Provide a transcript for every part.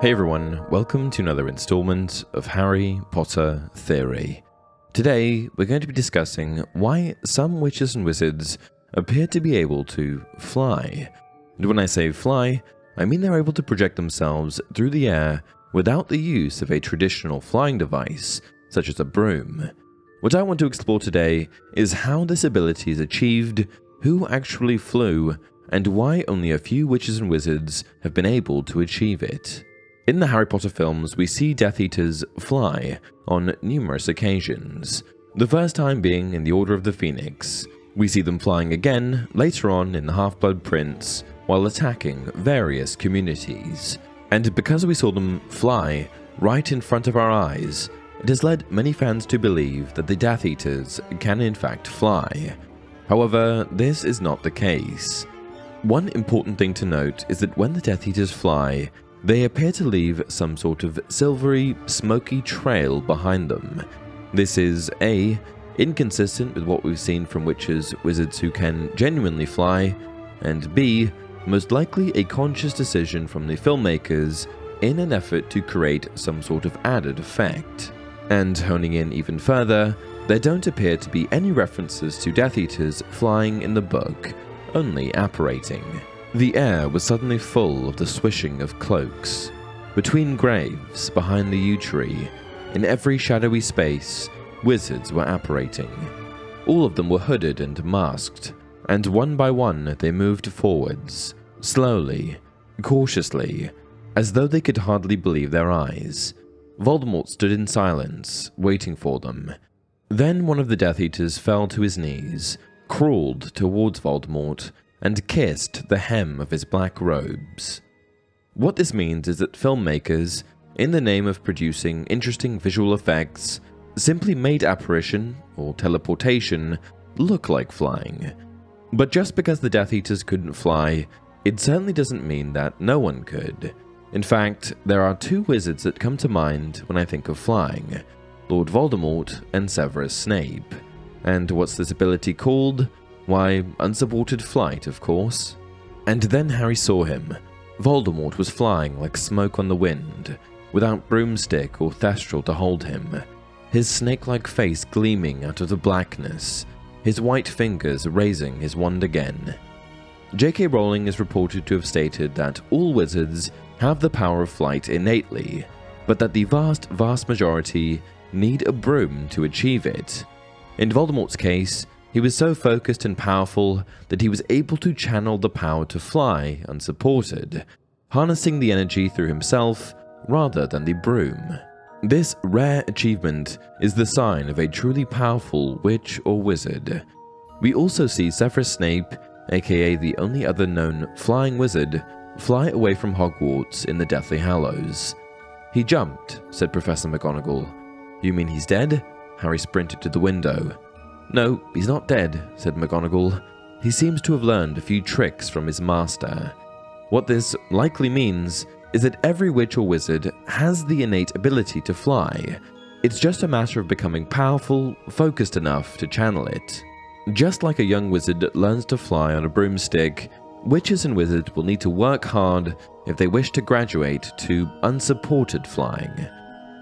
Hey everyone, welcome to another installment of Harry Potter Theory. Today, we're going to be discussing why some witches and wizards appear to be able to fly. And when I say fly, I mean they're able to project themselves through the air without the use of a traditional flying device, such as a broom. What I want to explore today is how this ability is achieved, who actually flew, and why only a few witches and wizards have been able to achieve it. In the Harry Potter films, we see Death Eaters fly on numerous occasions, the first time being in the Order of the Phoenix. We see them flying again later on in the Half-Blood Prince while attacking various communities. And because we saw them fly right in front of our eyes, it has led many fans to believe that the Death Eaters can in fact fly. However, this is not the case. One important thing to note is that when the Death Eaters fly, they appear to leave some sort of silvery, smoky trail behind them. This is A, inconsistent with what we've seen from witches, wizards who can genuinely fly, and B, most likely a conscious decision from the filmmakers in an effort to create some sort of added effect. And honing in even further, there don't appear to be any references to Death Eaters flying in the book, only apparating. The air was suddenly full of the swishing of cloaks. Between graves, behind the yew tree, in every shadowy space, wizards were apparating. All of them were hooded and masked, and one by one they moved forwards, slowly, cautiously, as though they could hardly believe their eyes. Voldemort stood in silence, waiting for them. Then one of the Death Eaters fell to his knees, crawled towards Voldemort, and kissed the hem of his black robes. What this means is that filmmakers, in the name of producing interesting visual effects, simply made apparition, or teleportation, look like flying. But just because the Death Eaters couldn't fly, it certainly doesn't mean that no one could. In fact, there are two wizards that come to mind when I think of flying, Lord Voldemort and Severus Snape. And what's this ability called? Why, unsupported flight, of course. And then Harry saw him. Voldemort was flying like smoke on the wind, without broomstick or thestral to hold him, his snake-like face gleaming out of the blackness, his white fingers raising his wand again. J.K. Rowling is reported to have stated that all wizards have the power of flight innately, but that the vast majority need a broom to achieve it. In Voldemort's case, he was so focused and powerful that he was able to channel the power to fly unsupported, harnessing the energy through himself rather than the broom. This rare achievement is the sign of a truly powerful witch or wizard. We also see Severus Snape, aka the only other known flying wizard, fly away from Hogwarts in the Deathly Hallows. "He jumped," said Professor McGonagall. "You mean he's dead?" Harry sprinted to the window. "No, he's not dead," said McGonagall. "He seems to have learned a few tricks from his master." What this likely means is that every witch or wizard has the innate ability to fly. It's just a matter of becoming powerful, focused enough to channel it. Just like a young wizard learns to fly on a broomstick, witches and wizards will need to work hard if they wish to graduate to unsupported flying.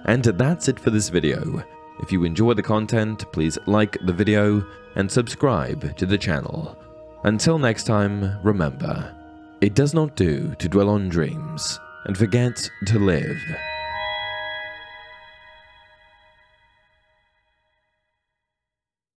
And that's it for this video. If you enjoy the content, please like the video and subscribe to the channel. Until next time, remember, it does not do to dwell on dreams and forget to live.